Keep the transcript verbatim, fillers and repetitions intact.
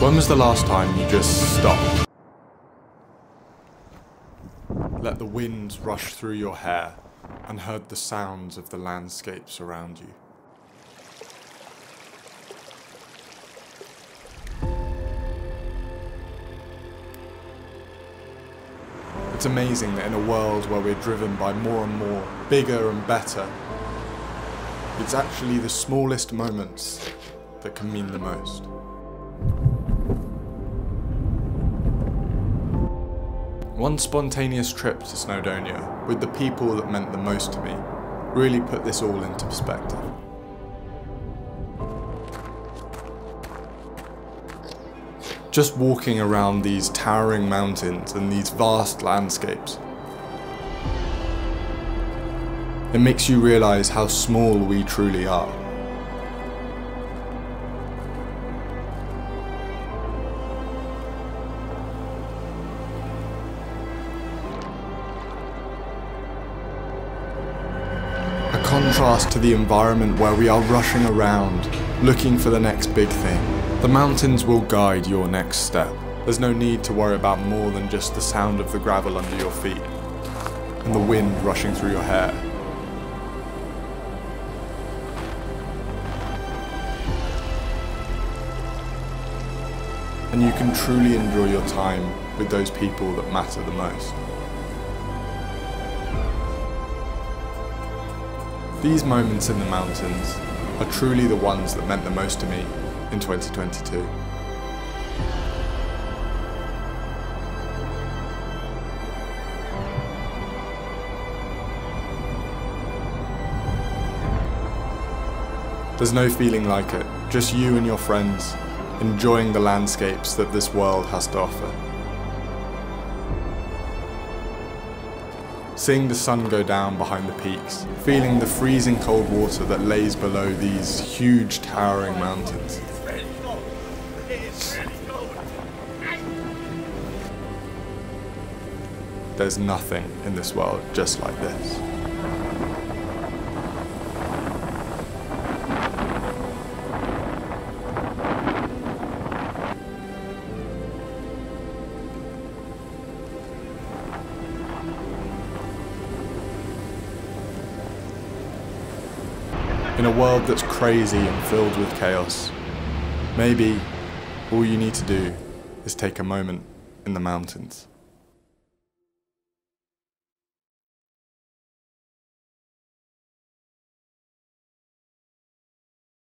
When was the last time you just stopped? Let the wind rush through your hair and heard the sounds of the landscapes around you. It's amazing that in a world where we're driven by more and more, bigger and better, it's actually the smallest moments that can mean the most. One spontaneous trip to Snowdonia, with the people that meant the most to me, really put this all into perspective. Just walking around these towering mountains and these vast landscapes, it makes you realise how small we truly are. Contrast to the environment where we are rushing around, looking for the next big thing. The mountains will guide your next step. There's no need to worry about more than just the sound of the gravel under your feet and the wind rushing through your hair. And you can truly enjoy your time with those people that matter the most. These moments in the mountains are truly the ones that meant the most to me in twenty twenty-two. There's no feeling like it, just you and your friends enjoying the landscapes that this world has to offer. Seeing the sun go down behind the peaks, feeling the freezing cold water that lays below these huge towering mountains. There's nothing in this world just like this. In a world that's crazy and filled with chaos, maybe all you need to do is take a moment in the mountains.